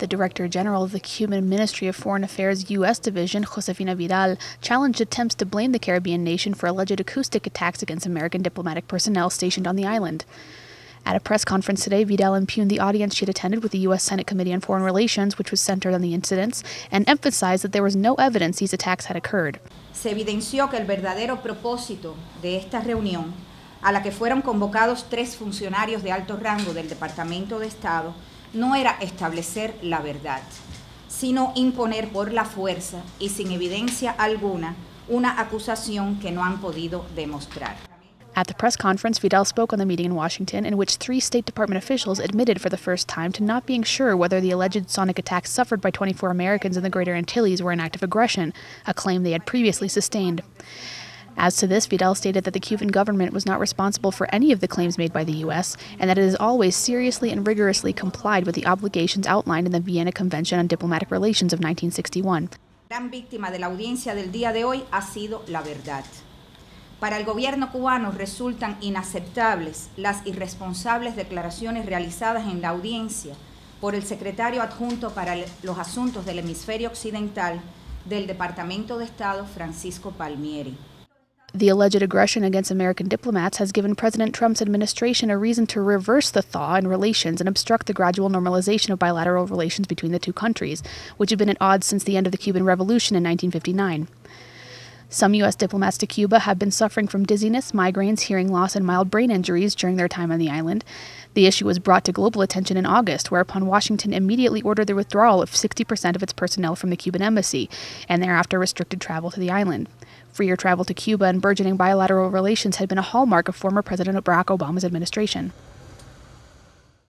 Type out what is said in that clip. The Director General of the Cuban Ministry of Foreign Affairs U.S. Division, Josefina Vidal, challenged attempts to blame the Caribbean nation for alleged acoustic attacks against American diplomatic personnel stationed on the island. At a press conference today, Vidal impugned the audience she'd attended with the U.S. Senate Committee on Foreign Relations, which was centered on the incidents, and emphasized that there was no evidence these attacks had occurred. Se evidenció que el verdadero propósito de esta reunión, a la que fueron convocados 3 funcionarios de alto rango del Departamento de Estado, no era establecer la verdad, sino imponer por la fuerza y sin evidencia alguna una acusación que no han podido demostrar. At the press conference, Vidal spoke on the meeting in Washington, in which 3 State Department officials admitted for the first time to not being sure whether the alleged sonic attacks suffered by 24 Americans in the Greater Antilles were an act of aggression, a claim they had previously sustained. As to this, Vidal stated that the Cuban government was not responsible for any of the claims made by the U.S., and that it has always seriously and rigorously complied with the obligations outlined in the Vienna Convention on Diplomatic Relations of 1961. La gran víctima de la audiencia del día de hoy ha sido la verdad. Para el gobierno cubano resultan inaceptables las irresponsables declaraciones realizadas en la audiencia por el secretario adjunto para los asuntos del hemisferio occidental del Departamento de Estado, Francisco Palmieri. The alleged aggression against American diplomats has given President Trump's administration a reason to reverse the thaw in relations and obstruct the gradual normalization of bilateral relations between the two countries, which have been at odds since the end of the Cuban Revolution in 1959. Some U.S. diplomats to Cuba have been suffering from dizziness, migraines, hearing loss, and mild brain injuries during their time on the island. The issue was brought to global attention in August, whereupon Washington immediately ordered the withdrawal of 60% of its personnel from the Cuban embassy, and thereafter restricted travel to the island. Freer travel to Cuba and burgeoning bilateral relations had been a hallmark of former President Barack Obama's administration.